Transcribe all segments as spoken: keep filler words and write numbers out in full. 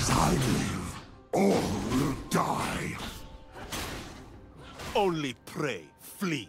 As I live, all will die. Only pray, flee.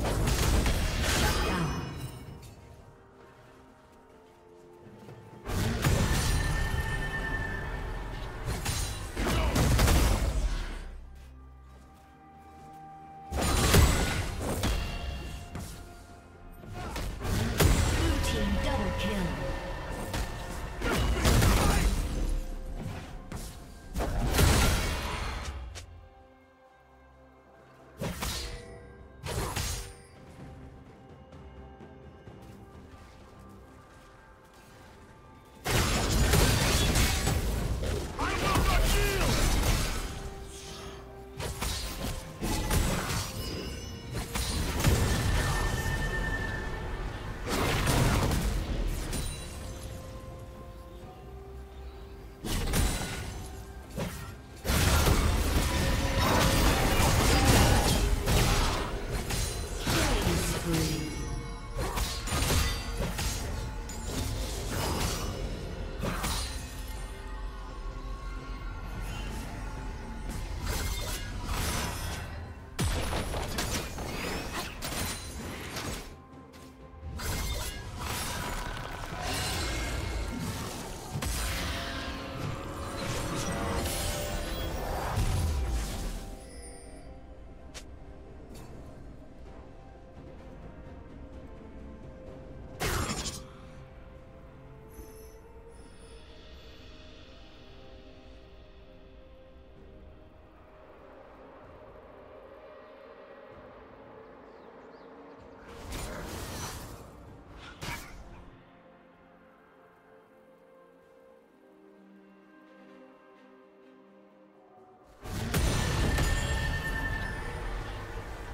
Shut down.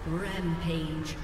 Rampage.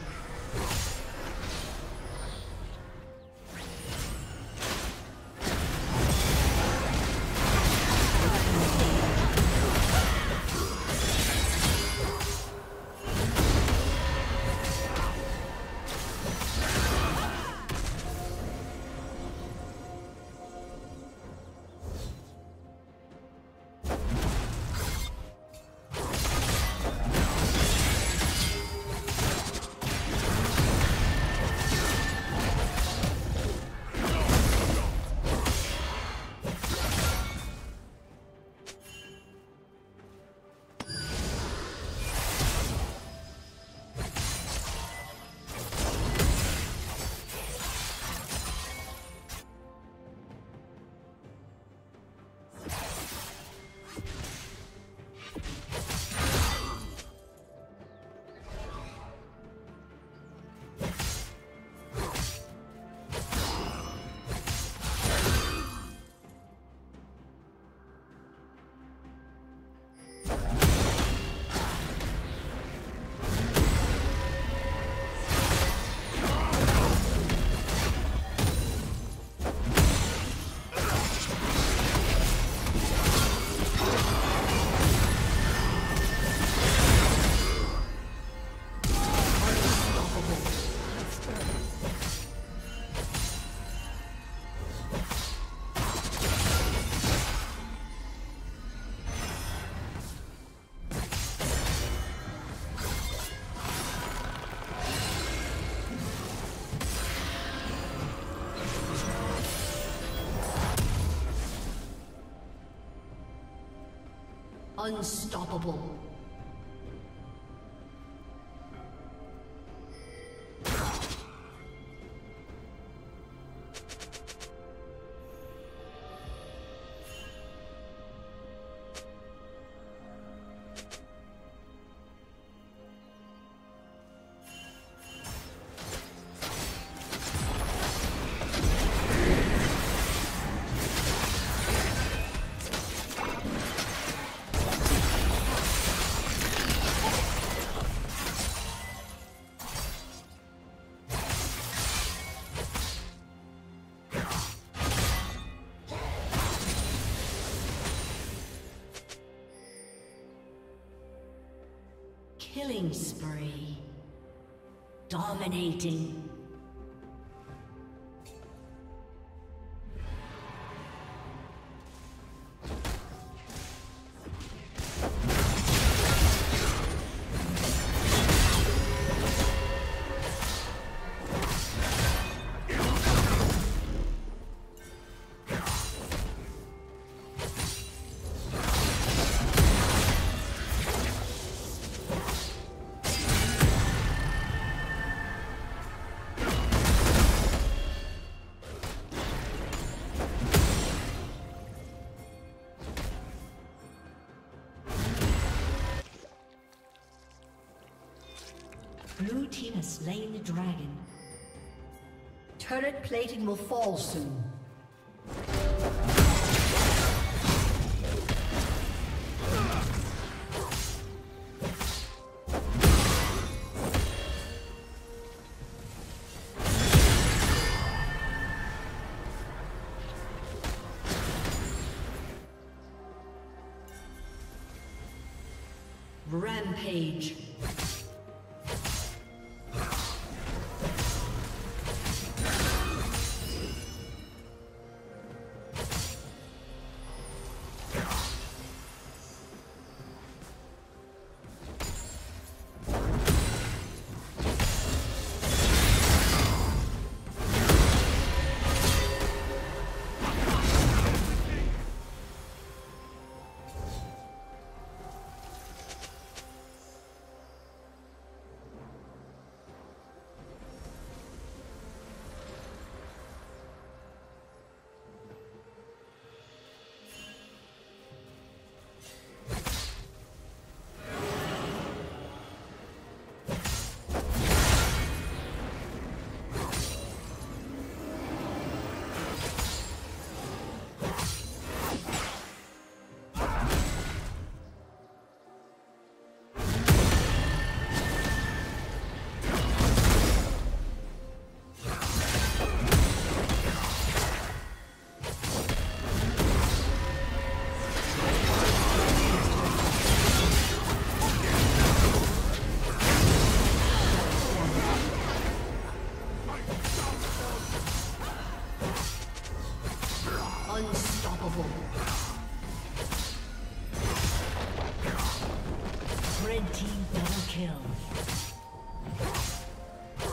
Unstoppable. Killing spree. Dominating. Blue team has slain the dragon. Turret plating will fall soon. Rampage.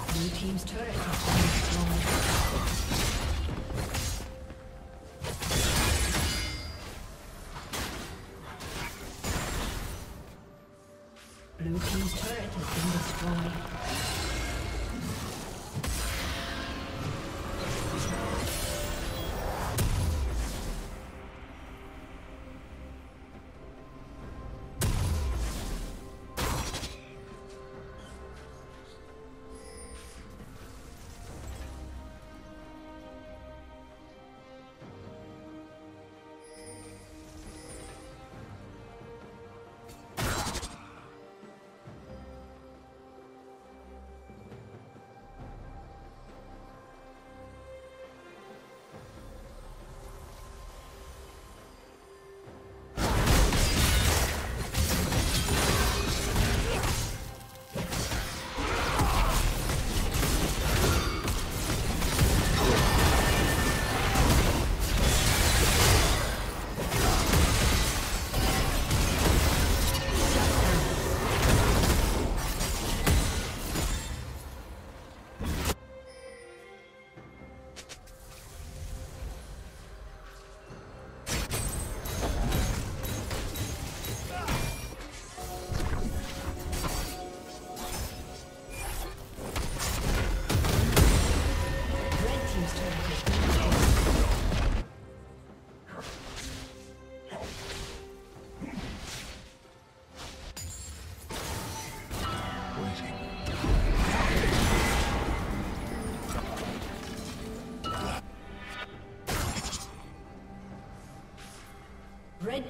Blue team's turret has been destroyed. Red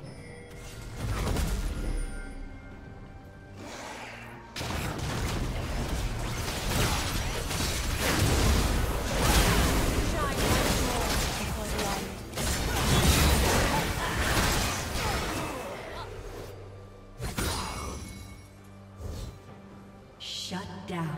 Shut down.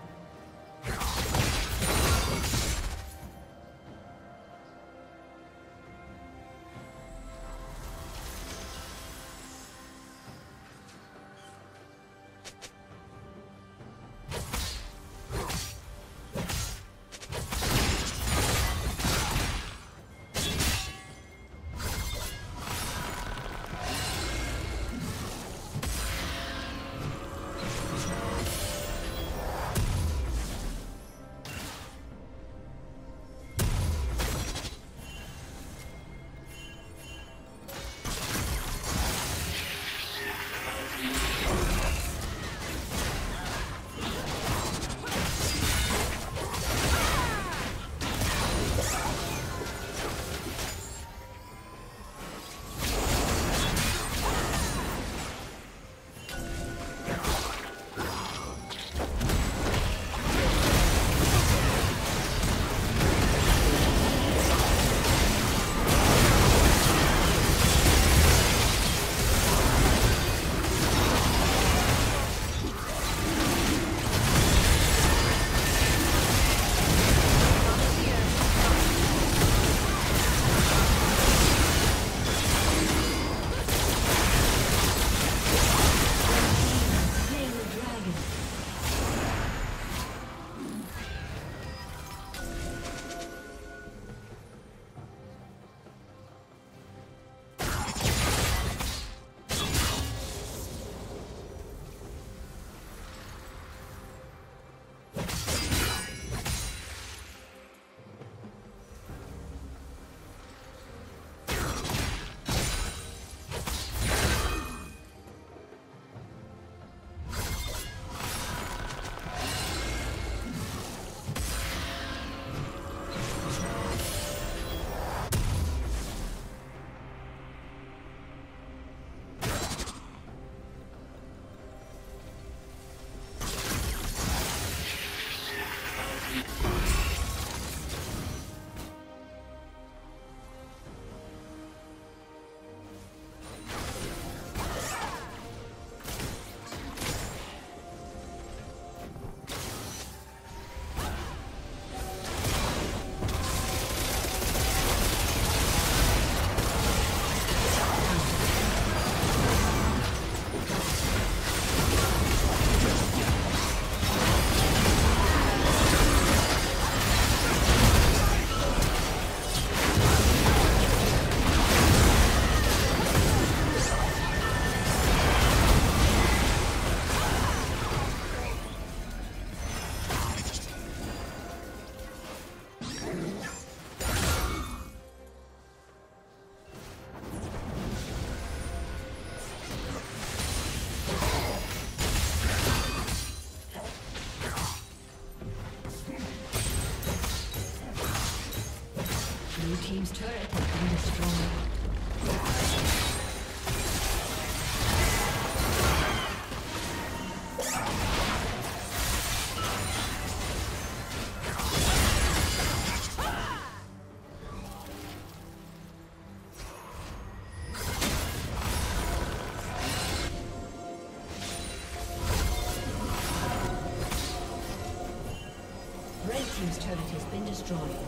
Team's turret has been destroyed. Red team's turret has been destroyed.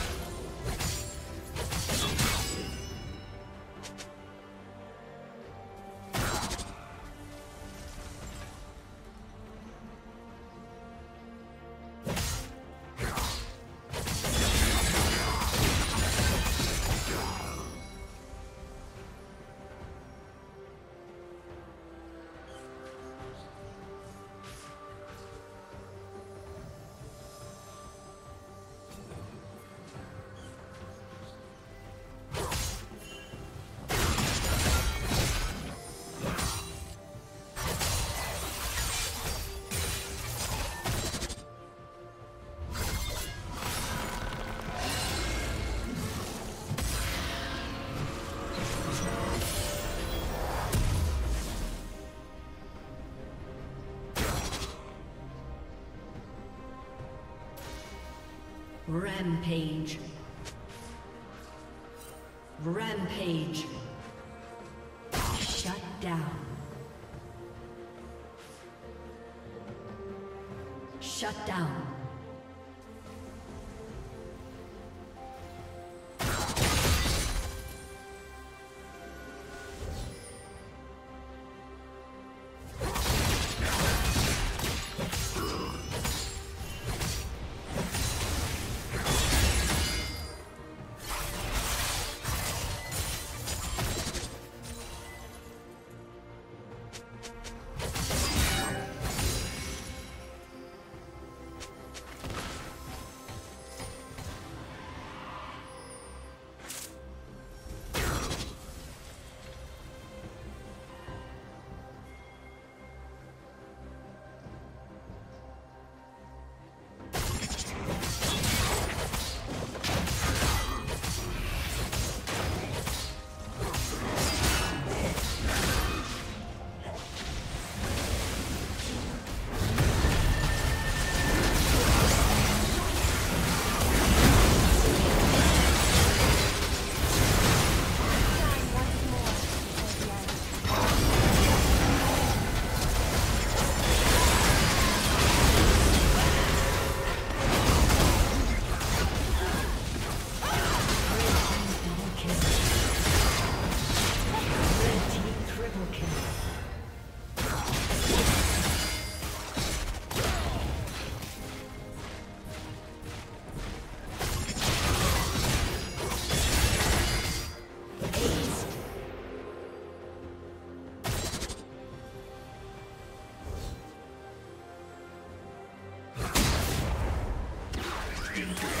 Rampage. Rampage. Shut down. Shut down. Thank you.